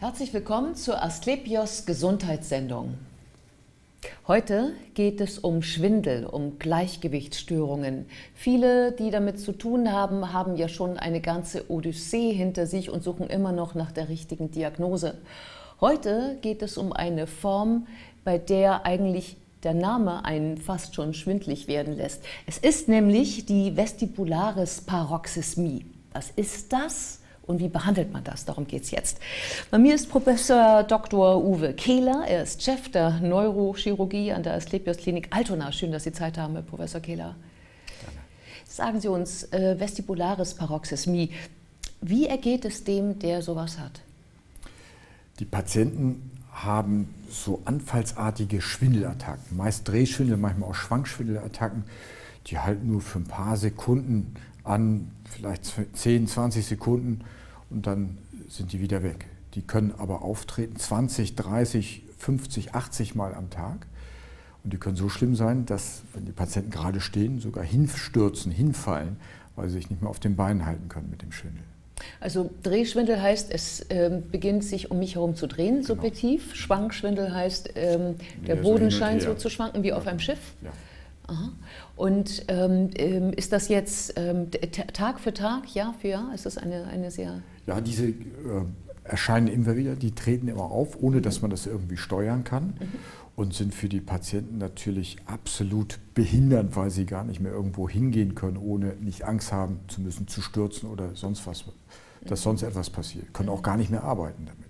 Herzlich willkommen zur Asklepios Gesundheitssendung. Heute geht es um Schwindel, um Gleichgewichtsstörungen. Viele, die damit zu tun haben, haben ja schon eine ganze Odyssee hinter sich und suchen immer noch nach der richtigen Diagnose. Heute geht es um eine Form, bei der eigentlich der Name einen fast schon schwindlig werden lässt. Es ist nämlich die Vestibularisparoxysmie. Was ist das? Und wie behandelt man das? Darum geht es jetzt. Bei mir ist Professor Dr. Uwe Kehler. Er ist Chef der Neurochirurgie an der Asklepios Klinik Altona. Schön, dass Sie Zeit haben, Herr Professor Kehler. Gerne. Sagen Sie uns, Vestibularisparoxysmie, wie ergeht es dem, der sowas hat? Die Patienten haben so anfallsartige Schwindelattacken, meist Drehschwindel, manchmal auch Schwankschwindelattacken, die halt nur für ein paar Sekunden an, vielleicht 10, 20 Sekunden, und dann sind die wieder weg. Die können aber auftreten 20, 30, 50, 80 Mal am Tag, und die können so schlimm sein, dass, wenn die Patienten gerade stehen, sogar hinstürzen, hinfallen, weil sie sich nicht mehr auf den Beinen halten können mit dem Schwindel. Also Drehschwindel heißt, es beginnt sich um mich herum zu drehen, genau. Subjektiv. Schwankschwindel heißt, der Boden scheint so zu schwanken wie auf einem Schiff. Ja. Aha. Und ist das jetzt Tag für Tag, Jahr für Jahr? Ist das eine sehr... Ja, diese erscheinen immer wieder, die treten immer auf, ohne dass man das irgendwie steuern kann, und sind für die Patienten natürlich absolut behindernd, weil sie gar nicht mehr irgendwo hingehen können, ohne nicht Angst haben zu müssen, zu stürzen oder sonst was, dass sonst etwas passiert. Können auch gar nicht mehr arbeiten damit.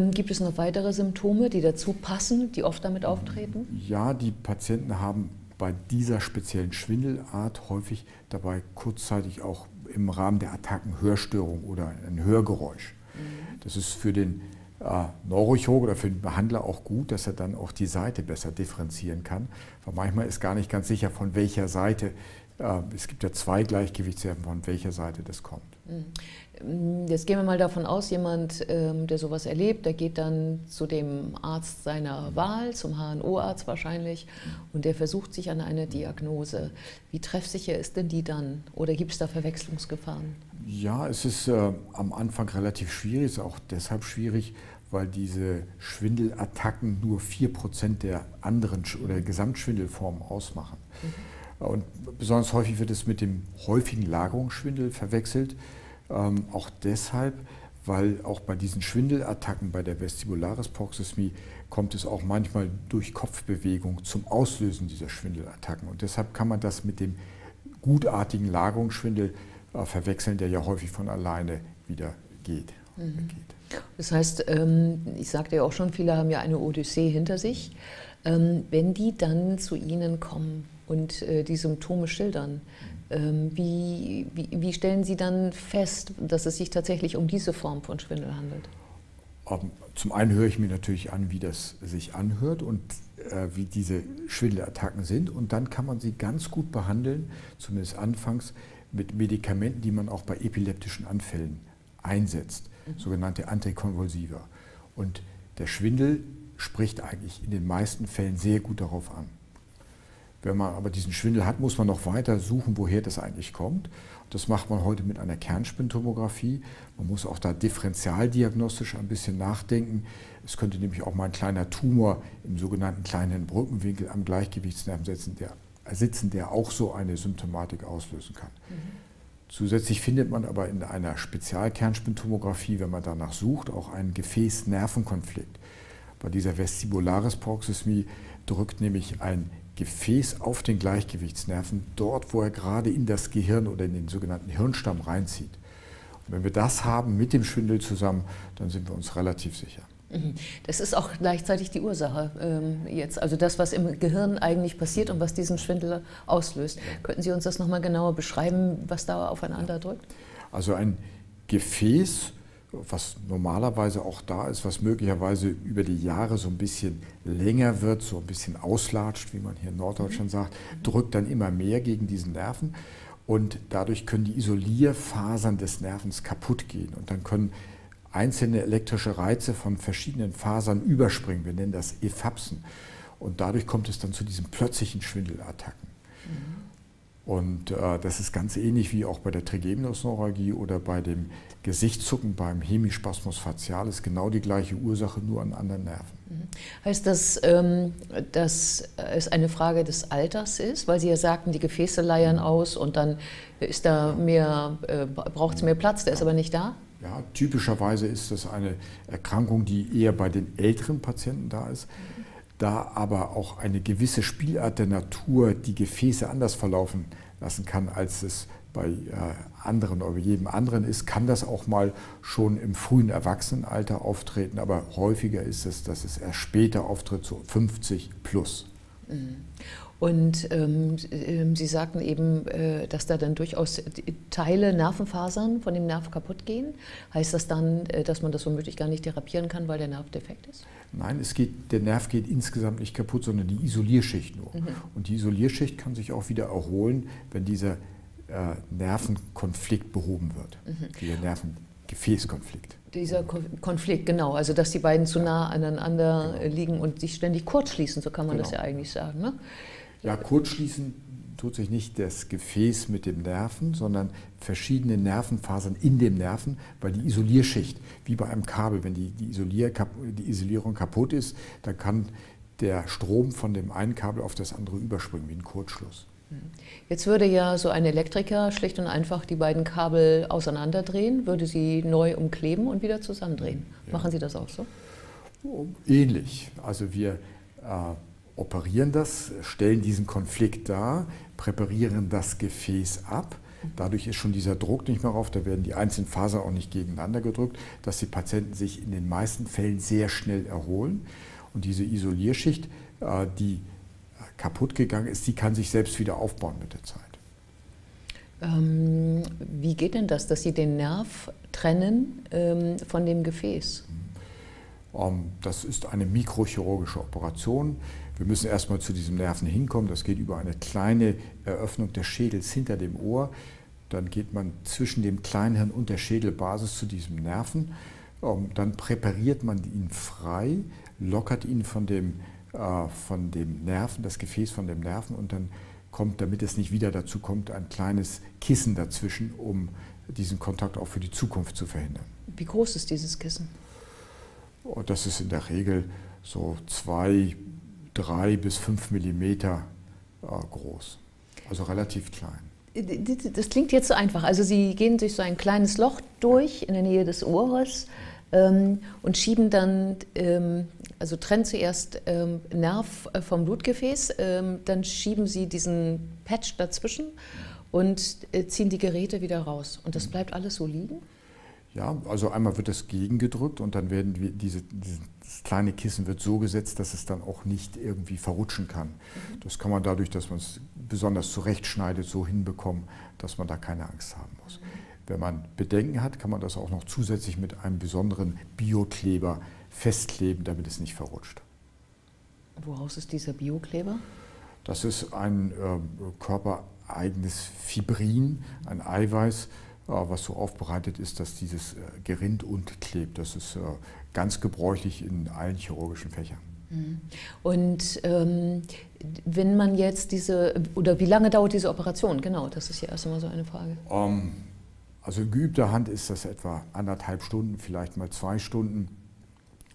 Mhm. Gibt es noch weitere Symptome, die dazu passen, die oft damit auftreten? Ja, die Patienten haben bei dieser speziellen Schwindelart häufig dabei kurzzeitig auch im Rahmen der Attacken Hörstörung oder ein Hörgeräusch. Mhm. Das ist für den Neurochirurg oder für den Behandler auch gut, dass er dann auch die Seite besser differenzieren kann, weil manchmal ist gar nicht ganz sicher, von welcher Seite, es gibt ja zwei Gleichgewichtshärten, von welcher Seite das kommt. Mhm. Jetzt gehen wir mal davon aus, jemand, der sowas erlebt, der geht dann zu dem Arzt seiner Wahl, zum HNO-Arzt wahrscheinlich, und der versucht sich an eine Diagnose. Wie treffsicher ist denn die dann? Oder gibt es da Verwechslungsgefahren? Ja, es ist am Anfang relativ schwierig, ist auch deshalb schwierig, weil diese Schwindelattacken nur 4% der anderen oder Gesamtschwindelformen ausmachen. Mhm. Und besonders häufig wird es mit dem häufigen Lagerungsschwindel verwechselt, auch deshalb, weil auch bei diesen Schwindelattacken, bei der Vestibularisparoxysmie, kommt es auch manchmal durch Kopfbewegung zum Auslösen dieser Schwindelattacken. Und deshalb kann man das mit dem gutartigen Lagerungsschwindel verwechseln, der ja häufig von alleine wieder geht. Mhm. Das heißt, ich sagte ja auch schon, viele haben ja eine Odyssee hinter sich. Wenn die dann zu Ihnen kommen und die Symptome schildern, wie stellen Sie dann fest, dass es sich tatsächlich um diese Form von Schwindel handelt? Zum einen höre ich mir natürlich an, wie das sich anhört und wie diese Schwindelattacken sind, und dann kann man sie ganz gut behandeln, zumindest anfangs, mit Medikamenten, die man auch bei epileptischen Anfällen einsetzt, sogenannte Antikonvulsiva. Und der Schwindel spricht eigentlich in den meisten Fällen sehr gut darauf an. Wenn man aber diesen Schwindel hat, muss man noch weiter suchen, woher das eigentlich kommt. Das macht man heute mit einer Kernspintomographie. Man muss auch da differentialdiagnostisch ein bisschen nachdenken. Es könnte nämlich auch mal ein kleiner Tumor im sogenannten kleinen Brückenwinkel am Gleichgewichtsnerv sitzen, der auch so eine Symptomatik auslösen kann. Mhm. Zusätzlich findet man aber in einer Spezialkernspintomographie, wenn man danach sucht, auch einen Gefäß-Nervenkonflikt. Bei dieser Vestibularisparoxysmie drückt nämlich ein Gefäß auf den Gleichgewichtsnerven, dort wo er gerade in das Gehirn oder in den sogenannten Hirnstamm reinzieht. Und wenn wir das haben mit dem Schwindel zusammen, dann sind wir uns relativ sicher. Das ist auch gleichzeitig die Ursache jetzt, also das, was im Gehirn eigentlich passiert und was diesen Schwindel auslöst. Könnten Sie uns das nochmal genauer beschreiben, was da aufeinander drückt? Also ein Gefäß, was normalerweise auch da ist, was möglicherweise über die Jahre so ein bisschen länger wird, so ein bisschen auslatscht, wie man hier in Norddeutschland sagt, drückt dann immer mehr gegen diesen Nerven, und dadurch können die Isolierfasern des Nervens kaputt gehen, und dann können einzelne elektrische Reize von verschiedenen Fasern überspringen, wir nennen das Ephapsen, und dadurch kommt es dann zu diesen plötzlichen Schwindelattacken. Mhm. Und das ist ganz ähnlich wie auch bei der Trigeminusneuralgie oder bei dem Gesichtszucken beim Hemispasmus facialis, genau die gleiche Ursache, nur an anderen Nerven. Heißt das, dass es eine Frage des Alters ist? Weil Sie ja sagten, die Gefäße leiern aus und dann ist da mehr, braucht es mehr Platz, der ist aber nicht da? Ja, typischerweise ist das eine Erkrankung, die eher bei den älteren Patienten da ist. Da aber auch eine gewisse Spielart der Natur die Gefäße anders verlaufen lassen kann, als es bei anderen oder jedem anderen ist, kann das auch mal schon im frühen Erwachsenenalter auftreten. Aber häufiger ist es, dass es erst später auftritt, so 50 plus. Und Sie sagten eben, dass da dann durchaus Teile, Nervenfasern von dem Nerv kaputt gehen. Heißt das dann, dass man das womöglich gar nicht therapieren kann, weil der Nerv defekt ist? Nein, der Nerv geht insgesamt nicht kaputt, sondern die Isolierschicht nur. Und die Isolierschicht kann sich auch wieder erholen, wenn dieser Nervenkonflikt behoben wird, dieser Nervengefäßkonflikt. Dieser Konflikt, genau, also dass die beiden zu nah aneinander liegen und sich ständig kurzschließen, so kann man das ja eigentlich sagen. Ne? Ja, kurzschließen tut sich nicht das Gefäß mit dem Nerven, sondern verschiedene Nervenfasern in dem Nerven, weil die Isolierschicht, wie bei einem Kabel, wenn die Isolierung kaputt ist, dann kann der Strom von dem einen Kabel auf das andere überspringen, wie ein Kurzschluss. Jetzt würde ja so ein Elektriker schlicht und einfach die beiden Kabel auseinanderdrehen, würde sie neu umkleben und wieder zusammendrehen. Ja. Machen Sie das auch so? Ähnlich. Also wir operieren das, stellen diesen Konflikt dar, präparieren das Gefäß ab. Dadurch ist schon dieser Druck nicht mehr rauf, da werden die einzelnen Fasern auch nicht gegeneinander gedrückt, dass die Patienten sich in den meisten Fällen sehr schnell erholen. Und diese Isolierschicht, die kaputt gegangen ist, die kann sich selbst wieder aufbauen mit der Zeit. Wie geht denn das, dass Sie den Nerv trennen von dem Gefäß? Das ist eine mikrochirurgische Operation. Wir müssen erstmal zu diesem Nerven hinkommen. Das geht über eine kleine Eröffnung des Schädels hinter dem Ohr. Dann geht man zwischen dem Kleinhirn und der Schädelbasis zu diesem Nerven. Dann präpariert man ihn frei, lockert ihn von dem Nerven, das Gefäß von dem Nerven, und dann kommt, damit es nicht wieder dazu kommt, ein kleines Kissen dazwischen, um diesen Kontakt auch für die Zukunft zu verhindern. Wie groß ist dieses Kissen? Das ist in der Regel so 2, 3 bis 5 Millimeter groß, also relativ klein. Das klingt jetzt so einfach. Also Sie gehen durch so ein kleines Loch durch in der Nähe des Ohres und schieben dann, also trennen zuerst Nerv vom Blutgefäß, dann schieben Sie diesen Patch dazwischen und ziehen die Geräte wieder raus. Und das bleibt alles so liegen? Ja, also einmal wird das gegengedrückt und dann werden wir dieses kleine Kissen wird so gesetzt, dass es dann auch nicht irgendwie verrutschen kann. Das kann man dadurch, dass man es besonders zurechtschneidet, so hinbekommen, dass man da keine Angst haben muss. Wenn man Bedenken hat, kann man das auch noch zusätzlich mit einem besonderen Biokleber festkleben, damit es nicht verrutscht. Woraus ist dieser Biokleber? Das ist ein körpereigenes Fibrin, ein Eiweiß, was so aufbereitet ist, dass dieses gerinnt und klebt. Das ist ganz gebräuchlich in allen chirurgischen Fächern. Und wenn man jetzt oder wie lange dauert diese Operation? Genau, das ist ja erst einmal so eine Frage. Also in geübter Hand ist das etwa 1,5 Stunden, vielleicht mal 2 Stunden.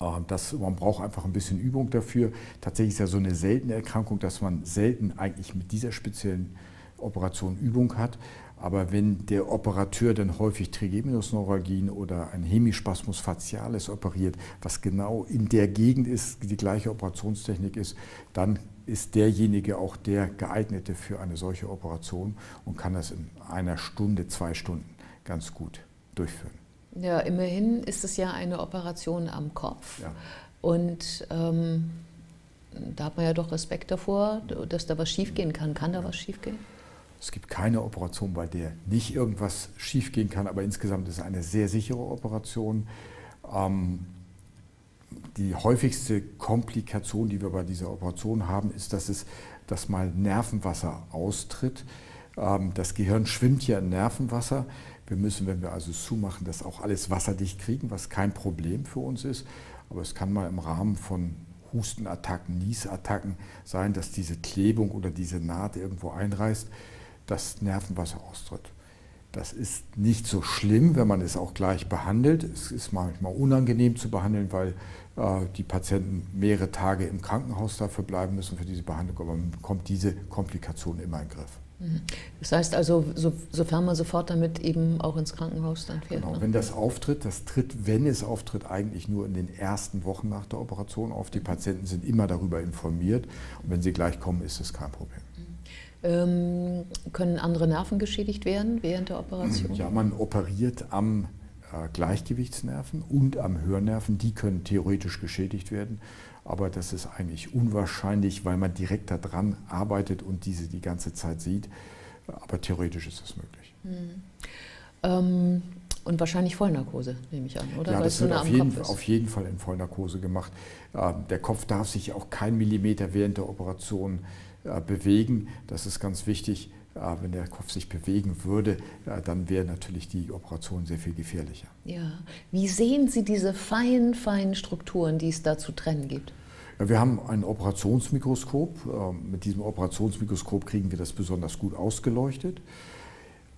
Man braucht einfach ein bisschen Übung dafür. Tatsächlich ist ja so eine seltene Erkrankung, dass man selten eigentlich mit dieser speziellen Operation Übung hat. Aber wenn der Operateur dann häufig Trigeminusneuralgien oder ein Hemispasmus facialis operiert, was genau in der Gegend ist, die gleiche Operationstechnik ist, dann ist derjenige auch der Geeignete für eine solche Operation und kann das in 1 Stunde, 2 Stunden ganz gut durchführen. Ja, immerhin ist es ja eine Operation am Kopf. Ja. Und da hat man ja doch Respekt davor, dass da was schiefgehen kann. Kann da was schiefgehen? Es gibt keine Operation, bei der nicht irgendwas schiefgehen kann, aber insgesamt ist es eine sehr sichere Operation. Die häufigste Komplikation, die wir bei dieser Operation haben, ist, dass mal Nervenwasser austritt. Das Gehirn schwimmt ja in Nervenwasser. Wir müssen, wenn wir also zumachen, das auch alles wasserdicht kriegen, was kein Problem für uns ist. Aber es kann mal im Rahmen von Hustenattacken, Niesattacken sein, dass diese Klebung oder diese Naht irgendwo einreißt. dass Nervenwasser austritt. Das ist nicht so schlimm, wenn man es auch gleich behandelt. Es ist manchmal unangenehm zu behandeln, weil die Patienten mehrere Tage im Krankenhaus dafür bleiben müssen für diese Behandlung. Aber man bekommt diese Komplikation immer in den Griff. Das heißt also, sofern man sofort damit eben auch ins Krankenhaus dann fährt. Genau, ne? Wenn das auftritt, wenn es auftritt, eigentlich nur in den ersten Wochen nach der Operation auf. Die Patienten sind immer darüber informiert und wenn sie gleich kommen, ist das kein Problem. Können andere Nerven geschädigt werden während der Operation? Ja, man operiert am Gleichgewichtsnerven und am Hörnerven. Die können theoretisch geschädigt werden. Aber das ist eigentlich unwahrscheinlich, weil man direkt daran arbeitet und diese die ganze Zeit sieht. Aber theoretisch ist das möglich. Mhm. Und wahrscheinlich Vollnarkose, nehme ich an, oder? Ja, weil das wird auf jeden Fall in Vollnarkose gemacht. Der Kopf darf sich auch keinen Millimeter während der Operation bewegen. Das ist ganz wichtig. Wenn der Kopf sich bewegen würde, dann wäre natürlich die Operation sehr viel gefährlicher. Ja. Wie sehen Sie diese feinen Strukturen, die es da zu trennen gibt? Ja, wir haben ein Operationsmikroskop. Mit diesem Operationsmikroskop kriegen wir das besonders gut ausgeleuchtet.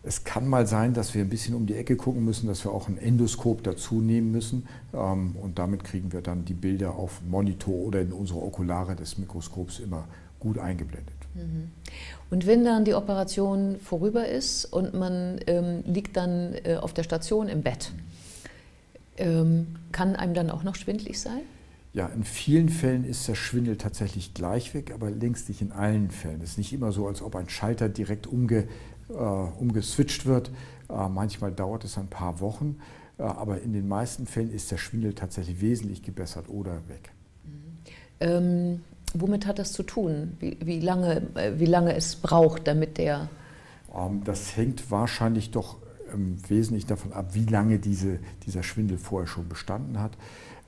Es kann mal sein, dass wir ein bisschen um die Ecke gucken müssen, dass wir auch ein Endoskop dazu nehmen müssen. Und damit kriegen wir dann die Bilder auf Monitor oder in unsere Okulare des Mikroskops immer gut eingeblendet. Und wenn dann die Operation vorüber ist und man liegt dann auf der Station im Bett, kann einem dann auch noch schwindelig sein? Ja, in vielen Fällen ist der Schwindel tatsächlich gleich weg, aber längst nicht in allen Fällen. Es ist nicht immer so, als ob ein Schalter direkt umgeswitcht wird. Manchmal dauert es ein paar Wochen, aber in den meisten Fällen ist der Schwindel tatsächlich wesentlich gebessert oder weg. Womit hat das zu tun? Wie lange es braucht, damit der... Das hängt wahrscheinlich doch im Wesentlichen davon ab, wie lange dieser Schwindel vorher schon bestanden hat.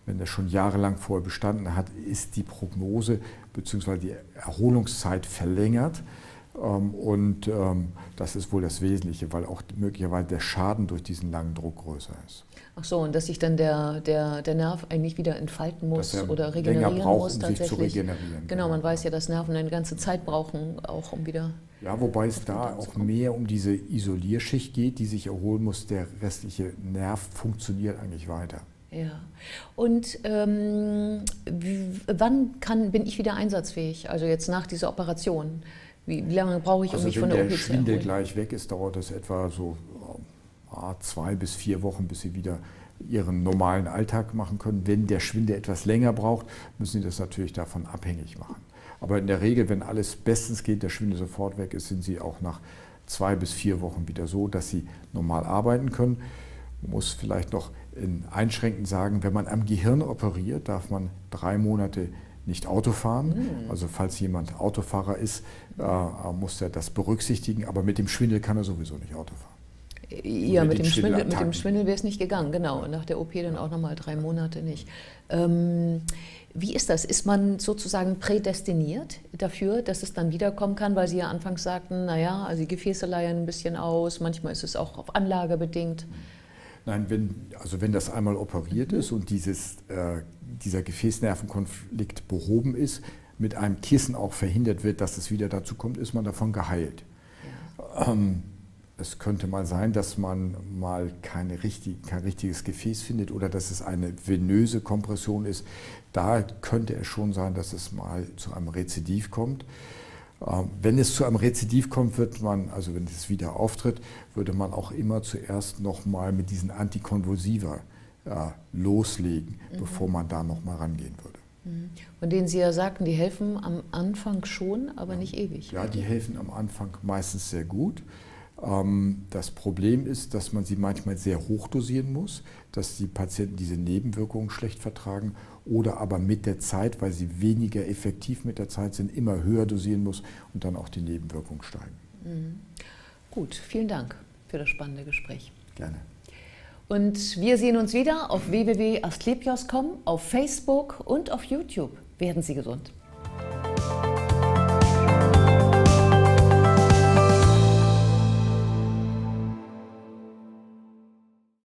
Wenn der schon jahrelang vorher bestanden hat, ist die Prognose bzw. die Erholungszeit verlängert. Und das ist wohl das Wesentliche, weil auch möglicherweise der Schaden durch diesen langen Druck größer ist. Ach so, und dass sich dann der Nerv eigentlich wieder entfalten muss oder regenerieren länger braucht, muss um tatsächlich. Sich zu regenerieren. Genau, man weiß ja, dass Nerven eine ganze Zeit brauchen, auch um wieder... Ja, wobei es da auch mehr um diese Isolierschicht geht, die sich erholen muss. Der restliche Nerv funktioniert eigentlich weiter. Ja. Und wann bin ich wieder einsatzfähig? Also jetzt nach dieser Operation? Wie lange brauche ich, um mich von der OP zu erholen? Wenn der Schwindel gleich weg ist, dauert es etwa so 2 bis 4 Wochen, bis Sie wieder Ihren normalen Alltag machen können. Wenn der Schwindel etwas länger braucht, müssen Sie das natürlich davon abhängig machen. Aber in der Regel, wenn alles bestens geht, der Schwindel sofort weg ist, sind Sie auch nach 2 bis 4 Wochen wieder so, dass Sie normal arbeiten können. Man muss vielleicht noch einschränkend sagen, wenn man am Gehirn operiert, darf man 3 Monate nicht Auto fahren. Also falls jemand Autofahrer ist, muss er das berücksichtigen. Aber mit dem Schwindel kann er sowieso nicht Auto fahren. Ja, mit dem Schwindel wäre es nicht gegangen, genau. Und nach der OP dann auch nochmal 3 Monate nicht. Wie ist das? Ist man sozusagen prädestiniert dafür, dass es dann wiederkommen kann? Weil Sie ja anfangs sagten, naja, also die Gefäße leiern ein bisschen aus, manchmal ist es auch auf Anlage bedingt. Nein, wenn das einmal operiert ist und dieser Gefäßnervenkonflikt behoben ist, mit einem Kissen auch verhindert wird, dass es wieder dazu kommt, ist man davon geheilt. Ja. Es könnte mal sein, dass man mal kein richtiges Gefäß findet oder dass es eine venöse Kompression ist. Da könnte es schon sein, dass es mal zu einem Rezidiv kommt. Wenn es zu einem Rezidiv kommt, wenn es wieder auftritt, würde man auch immer zuerst nochmal mit diesen Antikonvulsiva loslegen, bevor man da nochmal rangehen würde. Von denen Sie ja sagten, die helfen am Anfang schon, aber nicht ewig. Ja, die helfen am Anfang meistens sehr gut. Das Problem ist, dass man sie manchmal sehr hoch dosieren muss, dass die Patienten diese Nebenwirkungen schlecht vertragen oder aber mit der Zeit, weil sie weniger effektiv mit der Zeit sind, immer höher dosieren muss und dann auch die Nebenwirkungen steigen. Gut, vielen Dank für das spannende Gespräch. Gerne. Und wir sehen uns wieder auf www.asklepios.com, auf Facebook und auf YouTube. Werden Sie gesund.